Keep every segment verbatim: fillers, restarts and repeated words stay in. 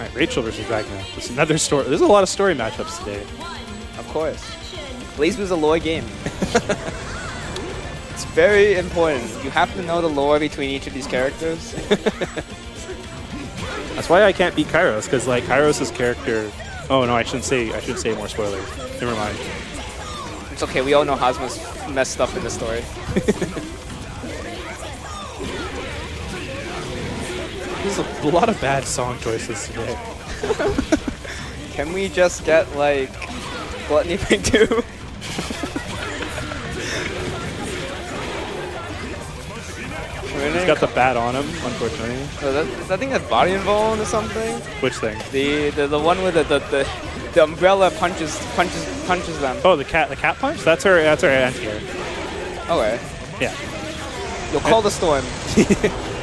All right, Rachel versus Ragna. There's another story. There's a lot of story matchups today. Of course. BlazBlue's a lore game. It's very important. You have to know the lore between each of these characters. That's why I can't beat Kairos, because like Kairos' character. Oh no, I shouldn't say. I should say more spoilers. Never mind. It's okay. We all know Hazama's messed up in the story. There's a lot of bad song choices today. Can we just get like Gluttony Pig two? He's got the bat on him, unfortunately. Oh, that, is that thing that body involved or something? Which thing? The the, the one where the, the the the umbrella punches punches punches them. Oh, the cat the cat punch? That's her that's her aunt here. Okay. Yeah. You'll call the storm.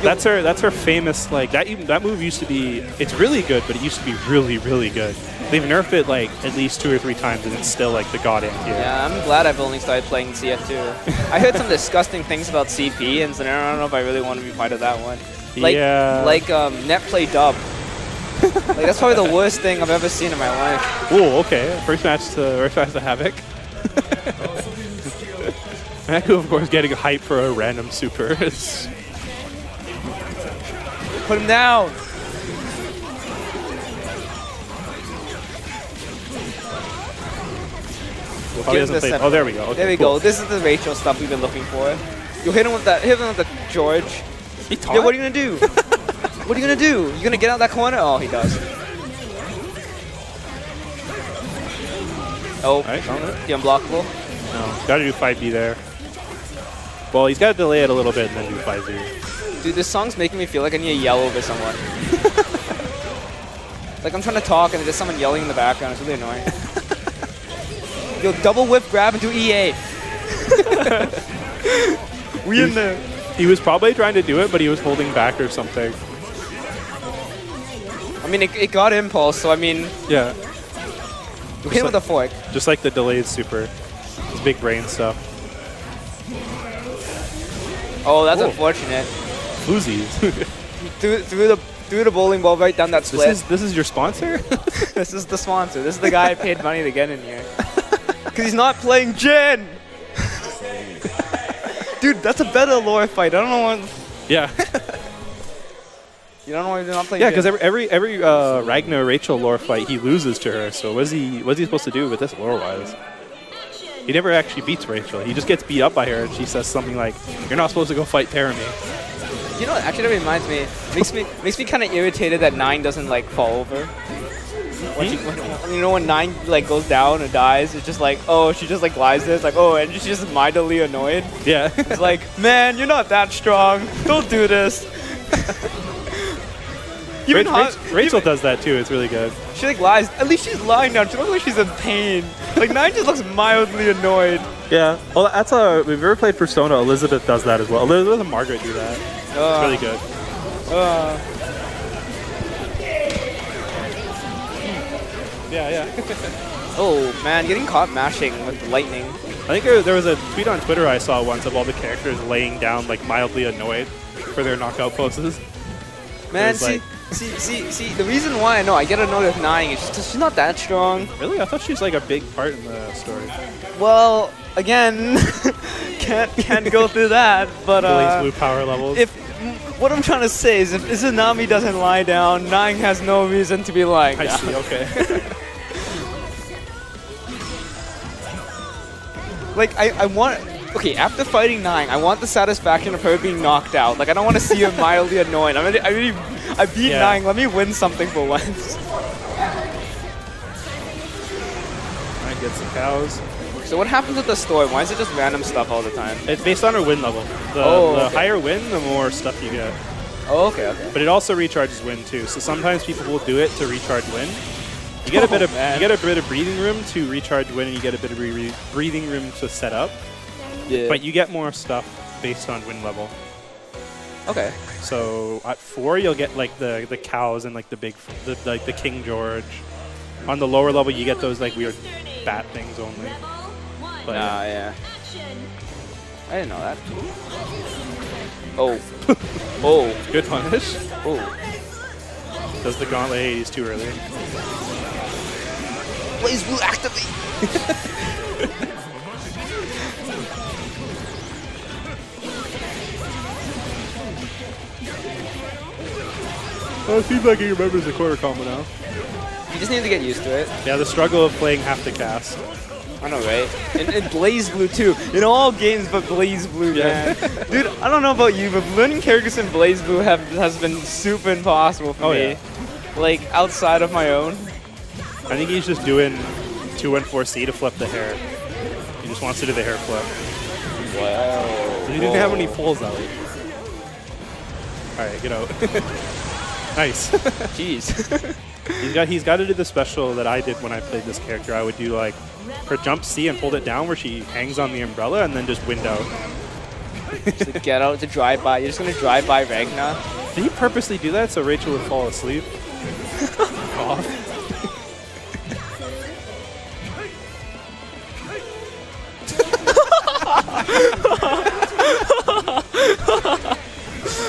that's her that's her famous like that even that move used to be it's really good, but it used to be really, really good. They've nerfed it like at least two or three times and it's still like the god end here. Yeah, I'm glad I've only started playing C F two. I heard some disgusting things about C P and so now I don't know if I really want to be part of that one. Like yeah. like um netplay dub. Like that's probably the worst thing I've ever seen in my life. Ooh, okay. First match to first match to Havoc. Maku, of course, getting hype for a random super. Put him down! Oh, he doesn't play. Oh, there we go. Okay, there we cool. go. This is the Rachel stuff we've been looking for. You hit him with that. Hit him with the George. He yeah, what are you gonna do? What are you gonna do? You gonna get out that corner? Oh, he does. Oh, right, the unblockable. No, gotta do five B there. Well, he's gotta delay it a little bit and then do five B. Dude, this song's making me feel like I need to yell over someone. Like I'm trying to talk and there's someone yelling in the background. It's really annoying. Yo, double whip, grab, and do E A. We in there. He was probably trying to do it, but he was holding back or something. I mean, it, it got impulse, so I mean. Yeah. You hit him with a fork. Just like the delayed super. Big brain stuff. Oh, that's Whoa. unfortunate. Floozies. threw, threw the threw the bowling ball right down that split. This is this is your sponsor. This is the sponsor. This is the guy I paid money to get in here. Cause he's not playing Jen. Dude, that's a better lore fight. I don't know what. Yeah. You don't know why he's not playing. Yeah, because every every every uh, Ragna Rachel lore fight he loses to her. So what's he what's he supposed to do with this lore wise? He never actually beats Rachel. He just gets beat up by her, and she says something like, "You're not supposed to go fight Parami." You know, what actually, that reminds me. Makes me makes me kind of irritated that Nine doesn't like fall over. When she, when, you know, when Nine like goes down or dies, it's just like, oh, she just like lies there. It's like, oh, and she's just mightily annoyed. Yeah. It's like, man, you're not that strong. Don't do this. Even Rachel, Rachel does that too. It's really good. She like lies. At least she's lying now. She looks like she's in pain. Like Nine just looks mildly annoyed. Yeah. Well, that's a. We've ever played Persona. Elizabeth does that as well. Elizabeth and Margaret do that. Uh, it's really good. Uh, yeah, yeah. Oh man, getting caught mashing with the lightning. I think there was a tweet on Twitter I saw once of all the characters laying down like mildly annoyed for their knockout poses. Man, see. Like, See, see, see, the reason why I know I get annoyed with Nine is just she's not that strong. Really? I thought she was like a big part in the story. Well, again, can't can't go through that. But uh, BlazBlue power levels. If what I'm trying to say is, if Izanami doesn't lie down, Nine has no reason to be lying down. I see. Okay. Like I, I want. Okay, after fighting Nine, I want the satisfaction of her being knocked out. Like, I don't want to see her mildly annoyed. I really, I really, I beat yeah. Nine. Let me win something for once. Nine gets some cows. So what happens with the story? Why is it just random stuff all the time? It's based on her win level. The, oh, the okay. higher win, the more stuff you get. Oh, okay, okay. But it also recharges win too. So sometimes people will do it to recharge win. You get a bit oh, of man. you get a bit of breathing room to recharge win, and you get a bit of re breathing room to set up. Yeah. But you get more stuff based on win level. Okay. So at four, you'll get like the the cows and like the big, the, like the King George. On the lower level, you get those like weird bat things only. But, nah, yeah. I didn't know that. Oh. Oh. Good punish. Oh. Does the Gauntlet Hades too early. BlazBlue, activate! Oh, it seems like he remembers the quarter combo now. You just need to get used to it. Yeah, the struggle of playing half the cast. I know, right? And, and BlazBlue too. In all games but BlazBlue, yeah. Man. Dude, I don't know about you, but learning Kairos and BlazBlue have, has been super impossible for oh, me. Yeah. Like, outside of my own. I think he's just doing two one four C to flip the hair. He just wants to do the hair flip. Wow. So he didn't have any pulls out. Alright, get out. Nice. Jeez. he's got he's got to do the special that I did when I played this character. I would do like her jump C and hold it down where she hangs on the umbrella and then just wind out. Just like get out to drive by. You're just gonna drive by Ragna. Did he purposely do that so Rachel would fall asleep? Off.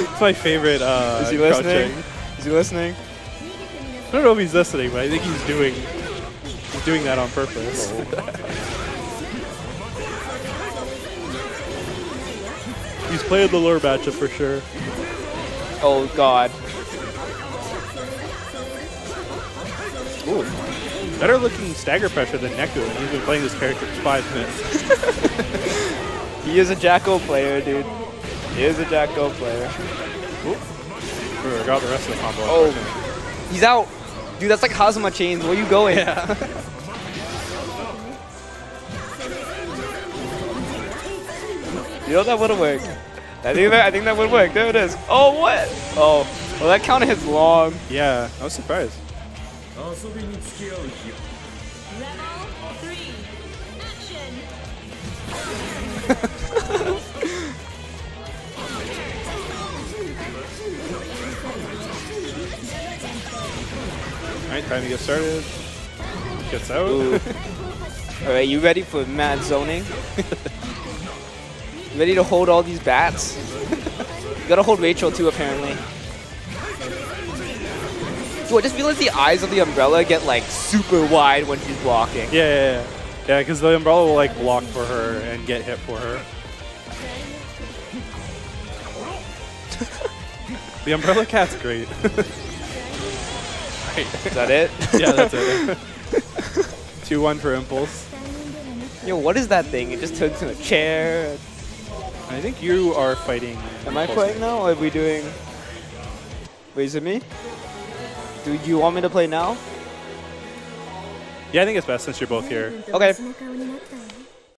It's my favorite. Uh, Is he listening? Crouching. Is he listening? I don't know if he's listening, but I think he's doing he's doing that on purpose. He's playing the lure matchup for sure. Oh god. Ooh. Better looking stagger pressure than Neku, and he's been playing this character for five minutes. He is a Jack-O player, dude. He is a Jack-O player. I got the rest of the combo. Oh, he's out. Dude, that's like Hazama chains. Where you going? Yeah. You know that would have worked. I think that I think that would work. There it is. Oh what? Oh, well that counter hits long. Yeah, I was surprised. Alright, time to get started. Gets out. Alright, you ready for mad zoning? Ready to hold all these bats? You gotta hold Rachel too, apparently. Dude, I just feel like the eyes of the umbrella get like super wide when she's blocking. Yeah, yeah, yeah. Yeah, because the umbrella will like block for her and get hit for her. The umbrella cat's great. Is that it? Yeah, that's it. two one for Impulse. Yo, what is that thing? It just turned into a chair. I think you are fighting. Am I playing now? Or are we doing... Wait, is it me? Do you want me to play now? Yeah, I think it's best since you're both here. Okay.